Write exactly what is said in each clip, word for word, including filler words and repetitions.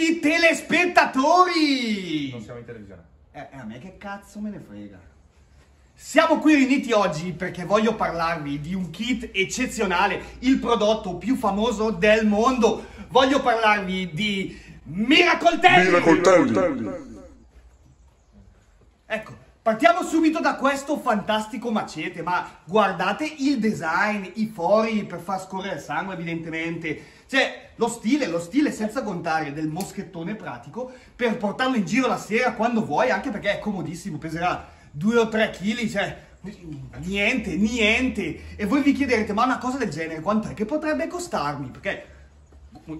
amici telespettatori! Non siamo in televisione. Eh, eh, a me che cazzo me ne frega. Siamo qui riuniti oggi perché voglio parlarvi di un kit eccezionale, il prodotto più famoso del mondo. Voglio parlarvi di Miracoltelli! Miracoltelli! Ecco, partiamo subito da questo fantastico macete, ma guardate il design, i fori per far scorrere il sangue evidentemente. Cioè, lo stile, lo stile senza contare del moschettone pratico per portarlo in giro la sera quando vuoi, anche perché è comodissimo, peserà due o tre chili, cioè, niente, niente. E voi vi chiederete, ma una cosa del genere, quant'è che potrebbe costarmi? Perché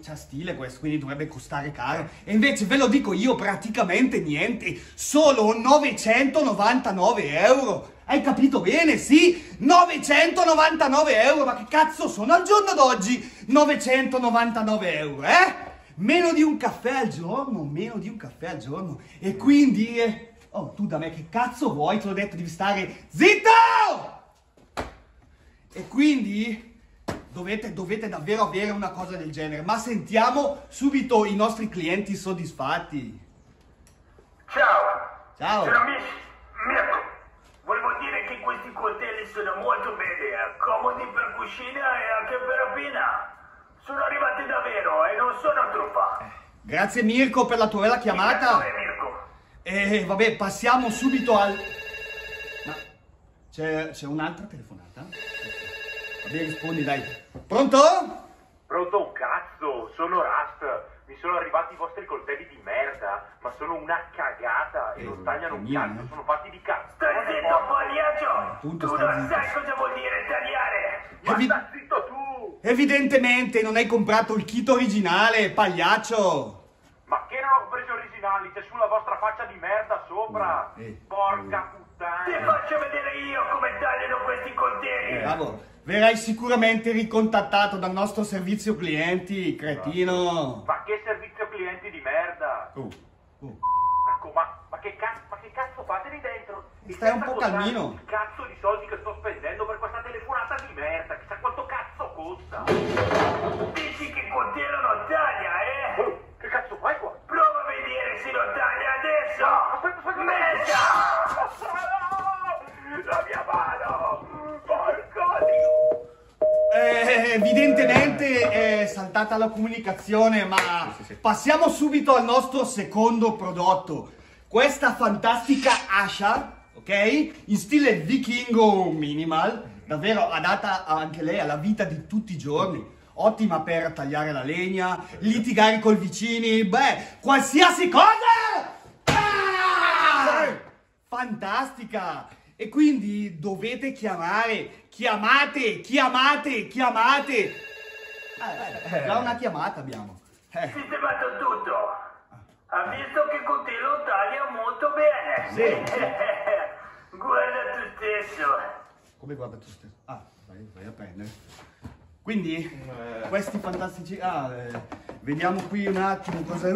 c'ha stile questo, quindi dovrebbe costare caro. E invece ve lo dico io, praticamente niente, solo novecentonovantanove euro. Hai capito bene? Sì, novecentonovantanove euro, ma che cazzo sono al giorno d'oggi novecentonovantanove euro, eh? Meno di un caffè al giorno, meno di un caffè al giorno. E quindi, eh, oh, tu da me che cazzo vuoi? Te l'ho detto, devi stare zitto! E quindi dovete, dovete davvero avere una cosa del genere, ma sentiamo subito i nostri clienti soddisfatti. Ciao! Ciao! Ciao amici! Questi coltelli sono molto belli, comodi per cucina e anche per rapina. Sono arrivati davvero e non sono truffa. Grazie Mirko per la tua bella chiamata. Grazie Mirko. E vabbè, passiamo subito al... Ma c'è un'altra telefonata? Vabbè, rispondi dai. Pronto? Pronto un cazzo, sono Rust. Mi sono arrivati i vostri coltelli di merda, ma sono una cagata e, e non tagliano un cazzo, sono fatti di cazzo. Stai zitto, pagliaccio! Tu non sai cosa vuol dire tagliare! Ma Evi... stai zitto tu! Evidentemente non hai comprato il kit originale, pagliaccio! Ma che non ho preso originali? C'è sulla vostra faccia di merda sopra! Eh, eh, Porca eh. puttana! Ti faccio vedere io come tagliano questi coltelli! Eh, bravo! Verrai sicuramente ricontattato dal nostro servizio clienti, cretino. Ma che servizio clienti di merda? Oh, oh. Ecco, ma, ma che cazzo, ma che cazzo fateli dentro? Mi stai un po' calmino. Il cazzo di soldi che sto spendendo per questa telefonata di merda, chissà quanto cazzo costa. Dici che coltello non taglia, eh? Oh, che cazzo fai qua? Prova a vedere se lo taglia adesso. No, aspetta, aspetta, merda! La mia mano! Eh, evidentemente è saltata la comunicazione, ma passiamo subito al nostro secondo prodotto. Questa fantastica ascia, ok? In stile vichingo minimal, davvero adatta anche lei alla vita di tutti i giorni. Ottima per tagliare la legna, litigare col vicini, beh, qualsiasi cosa! Ah! Fantastica! E quindi dovete chiamare, chiamate, chiamate, chiamate. Eh, eh, già una chiamata abbiamo. Eh. Sistemato tutto. Ha visto che con te lo taglia molto bene. Sì. Sì. Guarda tu stesso. Come guarda tu stesso? Ah, vai, vai a prendere. Quindi, eh. questi fantastici... Ah, eh, vediamo qui un attimo cosa...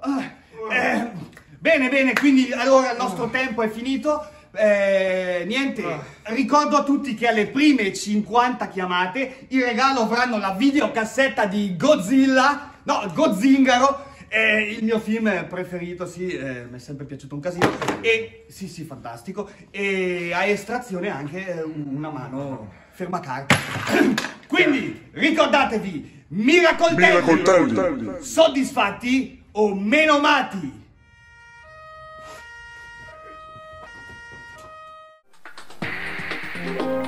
Ah, eh. Bene, bene, quindi allora il nostro tempo è finito, eh, niente, ricordo a tutti che alle prime cinquanta chiamate in regalo avranno la videocassetta di Godzilla, no, Gozingaro, eh, il mio film preferito, sì, eh, mi è sempre piaciuto un casino, e sì, sì, fantastico, e a estrazione anche una mano fermacarte. Quindi, ricordatevi, Miracoltelli, Miracoltelli, soddisfatti o meno mati? Thank you.